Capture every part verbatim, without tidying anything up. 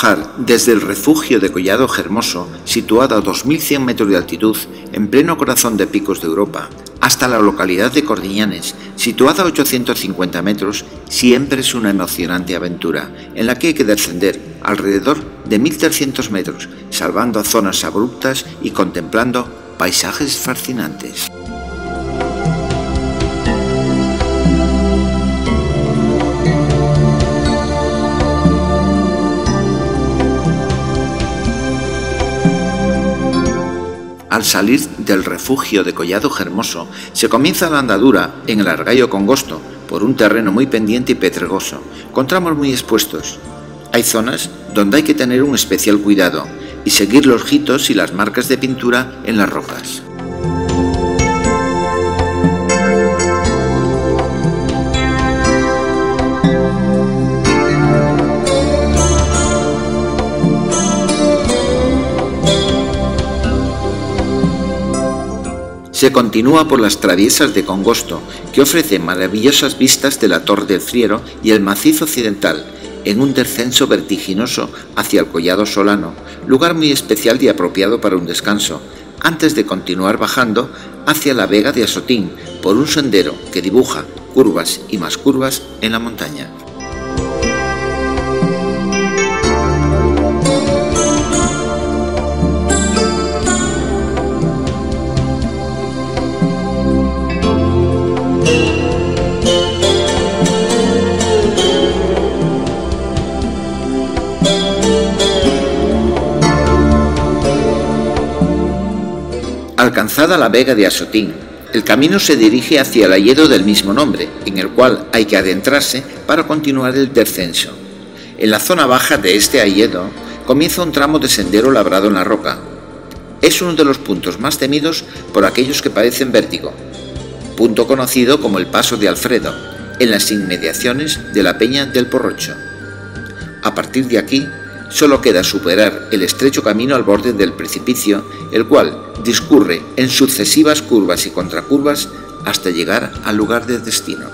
bajar desde el refugio de Collado Jermoso, situado a dos mil cien metros de altitud, en pleno corazón de Picos de Europa, hasta la localidad de Cordiñanes, situada a ochocientos cincuenta metros, siempre es una emocionante aventura, en la que hay que descender alrededor de mil trescientos metros, salvando zonas abruptas y contemplando paisajes fascinantes. Al salir del refugio de Collado Jermoso, se comienza la andadura en el Argayo Congosto, por un terreno muy pendiente y pedregoso, con tramos muy expuestos. Hay zonas donde hay que tener un especial cuidado y seguir los hitos y las marcas de pintura en las rocas. Se continúa por las traviesas de Congosto, que ofrecen maravillosas vistas de la Torre del Friero y el Macizo Occidental, en un descenso vertiginoso hacia el Collado Solano, lugar muy especial y apropiado para un descanso, antes de continuar bajando hacia la Vega de Asotín, por un sendero que dibuja curvas y más curvas en la montaña. Alcanzada la Vega de Asotín, el camino se dirige hacia el hayedo del mismo nombre, en el cual hay que adentrarse para continuar el descenso. En la zona baja de este hayedo comienza un tramo de sendero labrado en la roca. Es uno de los puntos más temidos por aquellos que padecen vértigo, punto conocido como el Paso de Alfredo, en las inmediaciones de la Peña del Porrocho. A partir de aquí, solo queda superar el estrecho camino al borde del precipicio, el cual discurre en sucesivas curvas y contracurvas hasta llegar al lugar de destino.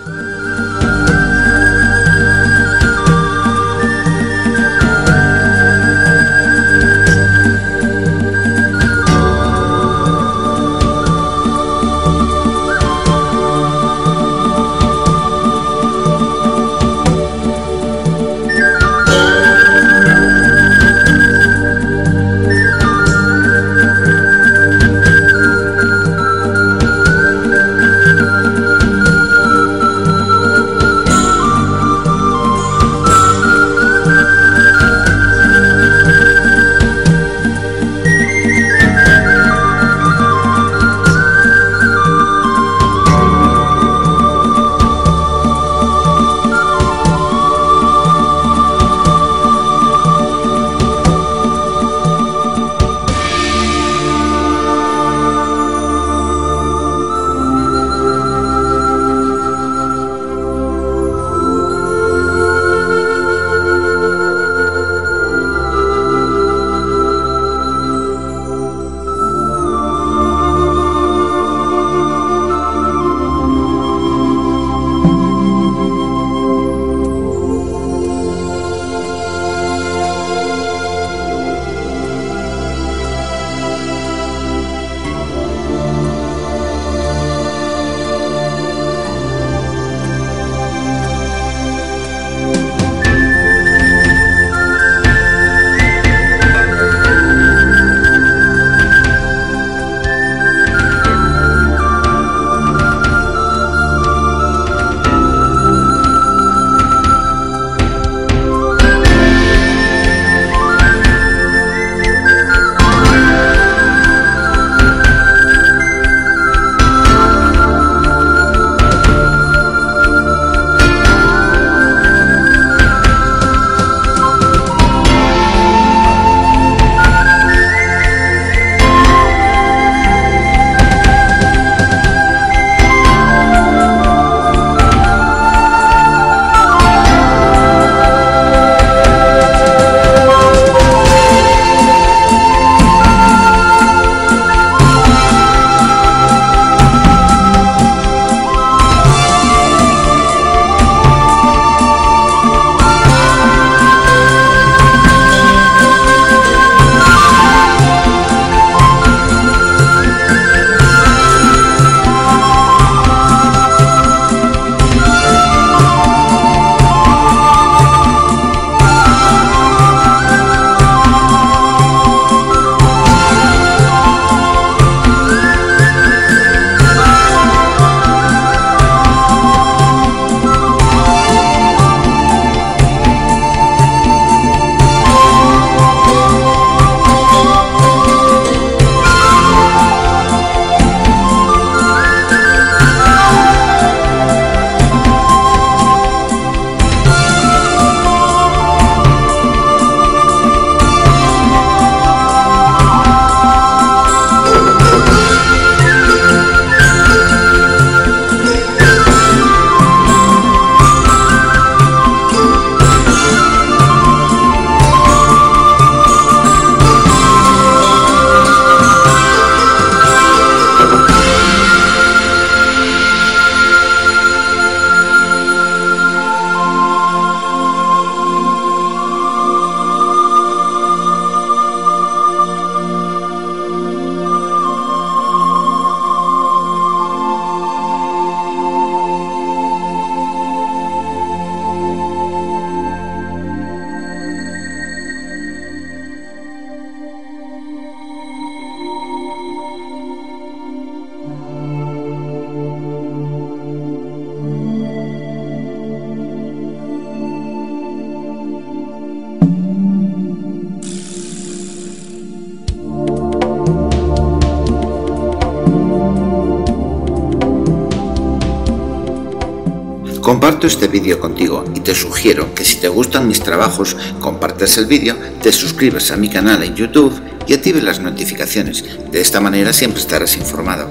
Comparto este vídeo contigo y te sugiero que si te gustan mis trabajos, compartes el vídeo, te suscribes a mi canal en YouTube y actives las notificaciones. De esta manera siempre estarás informado.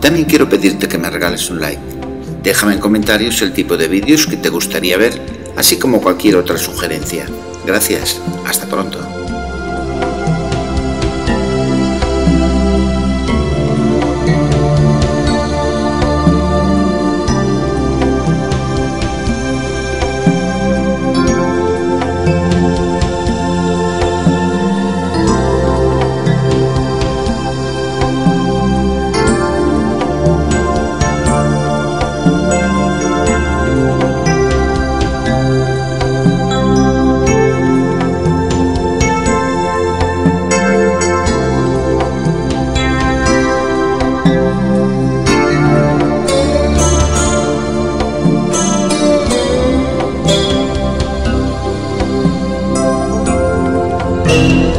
También quiero pedirte que me regales un like. Déjame en comentarios el tipo de vídeos que te gustaría ver, así como cualquier otra sugerencia. Gracias, hasta pronto. Thank you.